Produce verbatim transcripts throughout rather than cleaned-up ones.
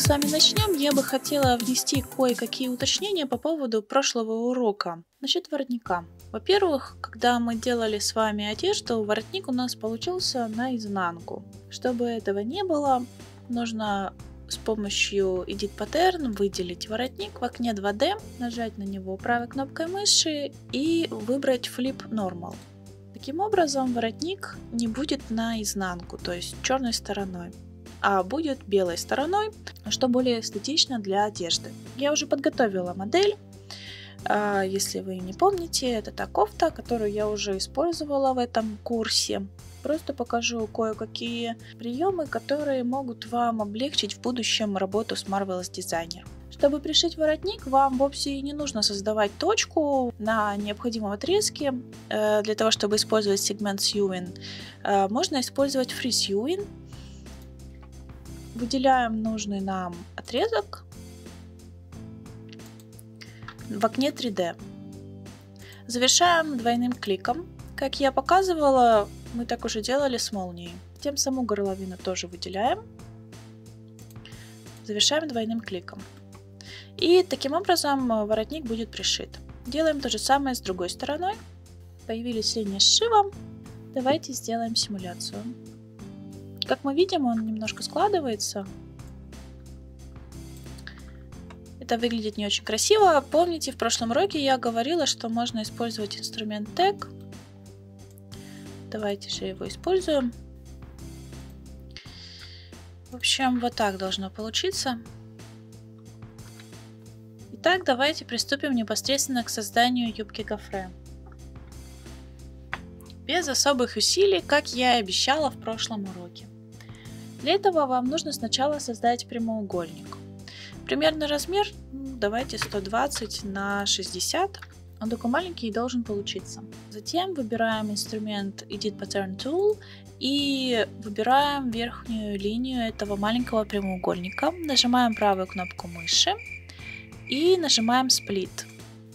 мы с вами начнем, я бы хотела внести кое-какие уточнения по поводу прошлого урока насчет воротника. Во-первых, когда мы делали с вами одежду, воротник у нас получился наизнанку. Чтобы этого не было, нужно с помощью Edit Pattern выделить воротник в окне два дэ, нажать на него правой кнопкой мыши и выбрать Flip Normal. Таким образом, воротник не будет наизнанку, то есть черной стороной, а будет белой стороной, что более эстетично для одежды. Я уже подготовила модель. Если вы не помните, это та кофта, которую я уже использовала в этом курсе. Просто покажу кое-какие приемы, которые могут вам облегчить в будущем работу с Marvelous Designer. Чтобы пришить воротник, вам вовсе не нужно создавать точку на необходимом отрезке. Для того, чтобы использовать сегмент Sewing, можно использовать Free Sewing. Выделяем нужный нам отрезок в окне три дэ. Завершаем двойным кликом. Как я показывала, мы так уже делали с молнией. Затем саму горловину тоже выделяем. Завершаем двойным кликом. И таким образом воротник будет пришит. Делаем то же самое с другой стороной. Появились линии сшива. Давайте сделаем симуляцию. Как мы видим, он немножко складывается. Это выглядит не очень красиво. Помните, в прошлом уроке я говорила, что можно использовать инструмент тег. Давайте же его используем. В общем, вот так должно получиться. Итак, давайте приступим непосредственно к созданию юбки-гофре. Без особых усилий, как я и обещала в прошлом уроке. Для этого вам нужно сначала создать прямоугольник. Примерно размер, давайте сто двадцать на шестьдесят, он такой маленький и должен получиться. Затем выбираем инструмент Edit Pattern Tool и выбираем верхнюю линию этого маленького прямоугольника. Нажимаем правую кнопку мыши и нажимаем Split.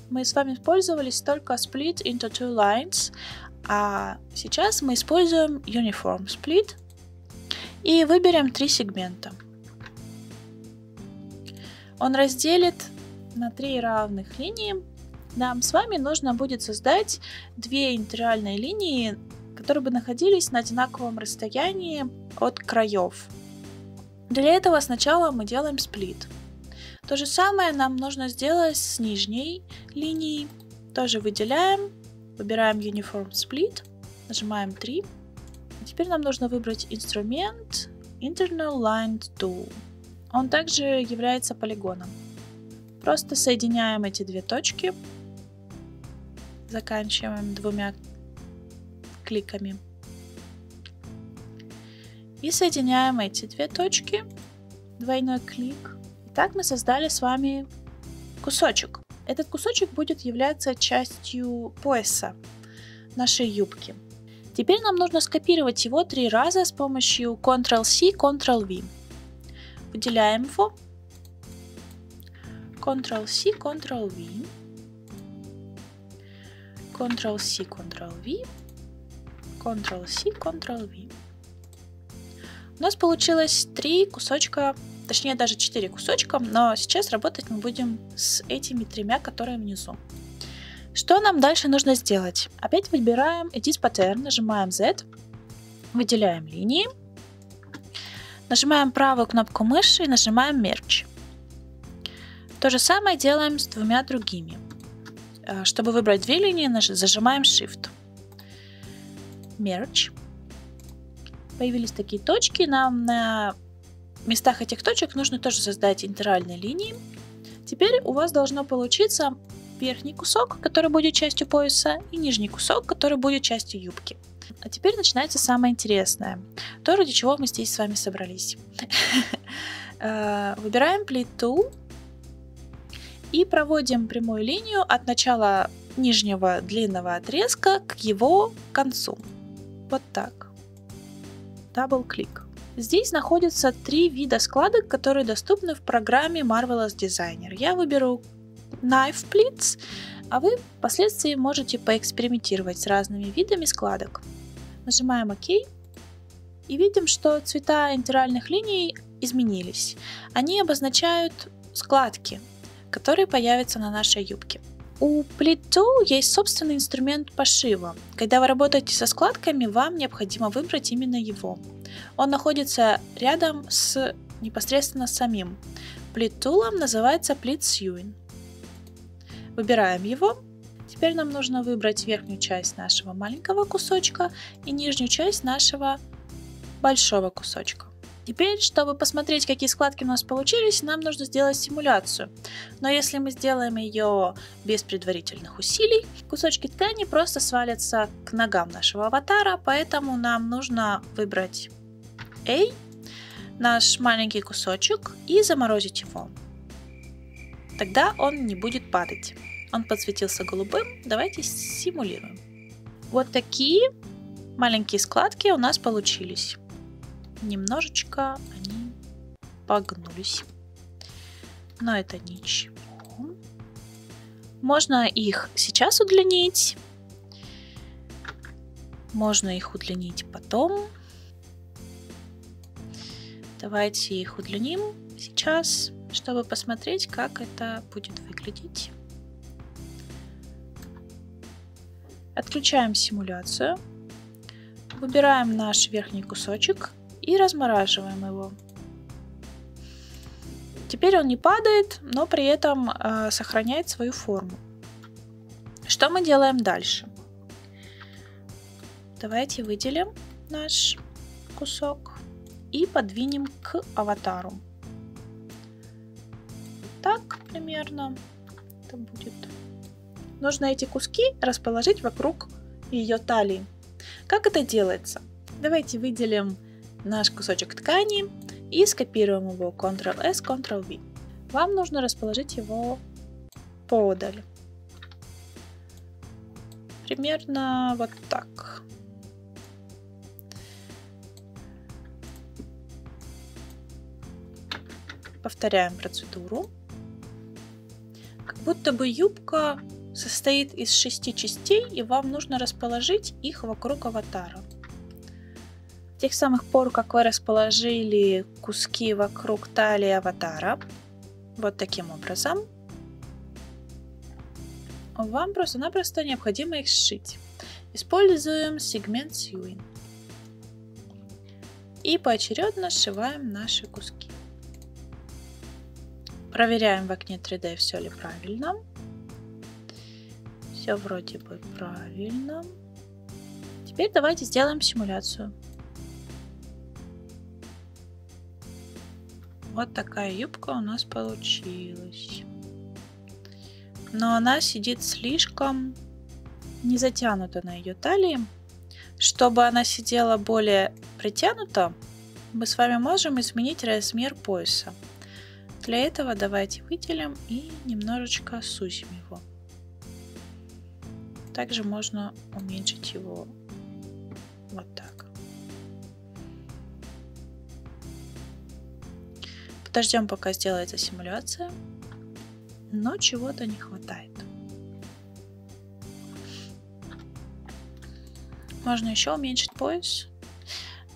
Мы с вами пользовались только Split into two lines, а сейчас мы используем Uniform Split и выберем три сегмента. Он разделит на три равных линии. Нам с вами нужно будет создать две интериальные линии, которые бы находились на одинаковом расстоянии от краев. Для этого сначала мы делаем сплит. То же самое нам нужно сделать с нижней линией. Тоже выделяем, выбираем Uniform Split, нажимаем три. Теперь нам нужно выбрать инструмент Internal Line Tool. Он также является полигоном. Просто соединяем эти две точки, заканчиваем двумя кликами и соединяем эти две точки, двойной клик. Итак, мы создали с вами кусочек. Этот кусочек будет являться частью пояса нашей юбки. Теперь нам нужно скопировать его три раза с помощью контрол си, контрол ви. Выделяем его, контрол си, контрол ви, контрол си, контрол ви, контрол си, контрол ви. У нас получилось три кусочка, точнее даже четыре кусочка, но сейчас работать мы будем с этими тремя, которые внизу. Что нам дальше нужно сделать? Опять выбираем Edit Pattern, нажимаем зет, выделяем линии. Нажимаем правую кнопку мыши и нажимаем Merge. То же самое делаем с двумя другими. Чтобы выбрать две линии, зажимаем Shift. Merge. Появились такие точки. Нам на местах этих точек нужно тоже создать интериальные линии. Теперь у вас должно получиться верхний кусок, который будет частью пояса, и нижний кусок, который будет частью юбки. А теперь начинается самое интересное, то, ради чего мы здесь с вами собрались. Выбираем Pleat Tool и проводим прямую линию от начала нижнего длинного отрезка к его концу. Вот так. Дабл-клик. Здесь находятся три вида складок, которые доступны в программе Marvelous Designer. Я выберу Knife Pleats, а вы впоследствии можете поэкспериментировать с разными видами складок. Нажимаем ОК и видим, что цвета интериальных линий изменились. Они обозначают складки, которые появятся на нашей юбке. У Pleat Tool есть собственный инструмент пошива. Когда вы работаете со складками, вам необходимо выбрать именно его. Он находится рядом с непосредственно самим Pleat Tool, называется Pleats Sewing. Выбираем его. Теперь нам нужно выбрать верхнюю часть нашего маленького кусочка и нижнюю часть нашего большого кусочка. Теперь, чтобы посмотреть, какие складки у нас получились, нам нужно сделать симуляцию. Но если мы сделаем ее без предварительных усилий, кусочки ткани просто свалятся к ногам нашего аватара, поэтому нам нужно выбрать A, наш маленький кусочек, и заморозить его. Тогда он не будет падать. Он подсветился голубым. Давайте симулируем. Вот такие маленькие складки у нас получились. Немножечко они погнулись, но это ничего. Можно их сейчас удлинить, можно их удлинить потом. Давайте их удлиним сейчас, чтобы посмотреть, как это будет выглядеть. Отключаем симуляцию, выбираем наш верхний кусочек и размораживаем его. Теперь он не падает, но при этом э, сохраняет свою форму. Что мы делаем дальше? Давайте выделим наш кусок и подвинем к аватару. Так примерно это будет. Нужно эти куски расположить вокруг ее талии. Как это делается? Давайте выделим наш кусочек ткани и скопируем его контрол эс, контрол ви. Вам нужно расположить его поодаль. Примерно вот так. Повторяем процедуру. Как будто бы юбка состоит из шести частей, и вам нужно расположить их вокруг аватара. С тех самых пор, как вы расположили куски вокруг талии аватара, вот таким образом, вам просто-напросто необходимо их сшить. Используем сегмент Sewing. И поочередно сшиваем наши куски. Проверяем в окне три дэ, все ли правильно. Все вроде бы правильно. Теперь давайте сделаем симуляцию. Вот такая юбка у нас получилась. Но она сидит слишком не затянута на ее талии. Чтобы она сидела более притянута, мы с вами можем изменить размер пояса. Для этого давайте выделим и немножечко сузим его. Также можно уменьшить его вот так. Подождем, пока сделается симуляция, но чего-то не хватает. Можно еще уменьшить пояс,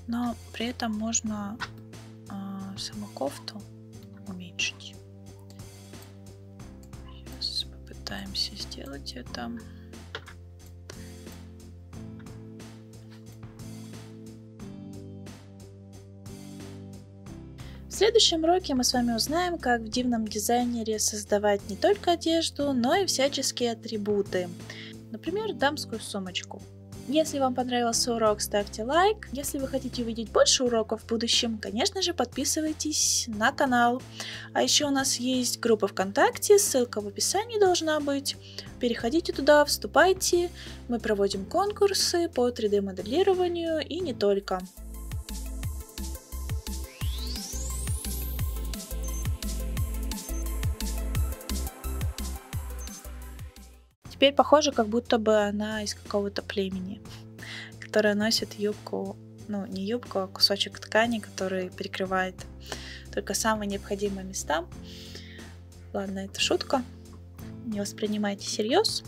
но при этом можно э, саму кофту уменьшить. Сейчас попытаемся сделать это. В следующем уроке мы с вами узнаем, как в дивном дизайнере создавать не только одежду, но и всяческие атрибуты. Например, дамскую сумочку. Если вам понравился урок, ставьте лайк. Если вы хотите увидеть больше уроков в будущем, конечно же, подписывайтесь на канал. А еще у нас есть группа ВКонтакте, ссылка в описании должна быть. Переходите туда, вступайте. Мы проводим конкурсы по три дэ моделированию и не только. Теперь похоже, как будто бы она из какого-то племени, которая носит юбку, ну не юбку, а кусочек ткани, который перекрывает только самые необходимые места. Ладно, это шутка, не воспринимайте всерьез.